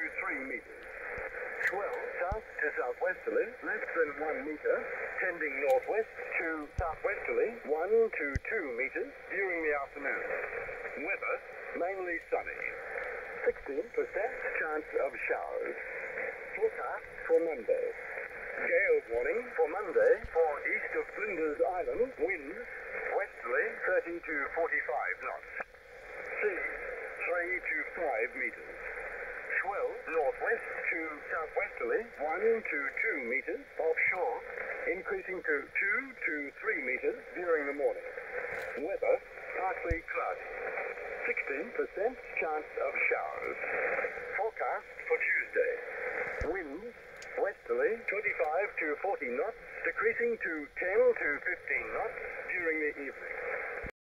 123 meters. 12 south to southwesterly, less than 1 meter, tending northwest to southwesterly, 1 to 2 meters during the afternoon. Weather, mainly sunny. 16% chance of showers. Forecast for Monday. Gale warning for Monday for east of Flinders Island, wind westerly 30 to 45 knots. Sea 3 to 5 meters. 12 northwest to southwesterly, 1 to 2 meters offshore, increasing to 2 to 3 meters during the morning. Weather, partly cloudy. 16% chance of showers. Forecast for Tuesday. Wind, westerly, 25 to 40 knots, decreasing to 10 to 15 knots during the evening.